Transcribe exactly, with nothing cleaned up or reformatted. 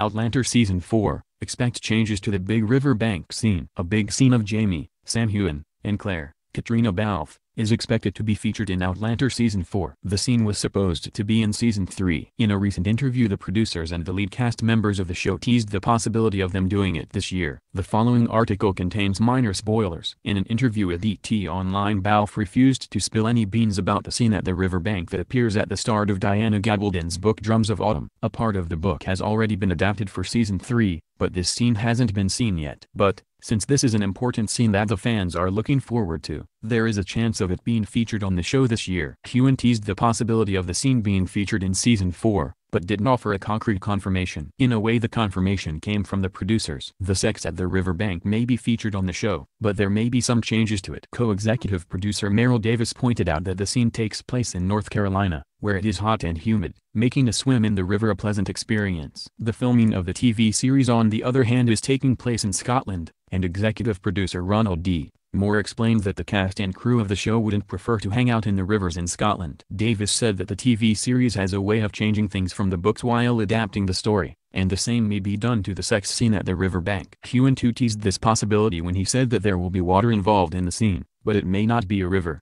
Outlander Season four, expect changes to the Big River Bank scene. A big scene of Jamie, Sam Heughan, and Claire, Katrina Balfe, is expected to be featured in Outlander Season four. The scene was supposed to be in Season three. In a recent interview, the producers and the lead cast members of the show teased the possibility of them doing it this year. The following article contains minor spoilers. In an interview with E T Online, Balfe refused to spill any beans about the scene at the riverbank that appears at the start of Diana Gabaldon's book Drums of Autumn. A part of the book has already been adapted for Season three, but this scene hasn't been seen yet. But, since this is an important scene that the fans are looking forward to, there is a chance of it being featured on the show this year. Heughan teased the possibility of the scene being featured in Season four, but didn't offer a concrete confirmation. In a way, the confirmation came from the producers. The sex at the riverbank may be featured on the show, but there may be some changes to it. Co-executive producer Meryl Davis pointed out that the scene takes place in North Carolina, where it is hot and humid, making a swim in the river a pleasant experience. The filming of the T V series, on the other hand, is taking place in Scotland, and executive producer Ronald D. Moore explained that the cast and crew of the show wouldn't prefer to hang out in the rivers in Scotland. Davis said that the T V series has a way of changing things from the books while adapting the story, and the same may be done to the sex scene at the riverbank. Heughan too teased this possibility when he said that there will be water involved in the scene, but it may not be a river.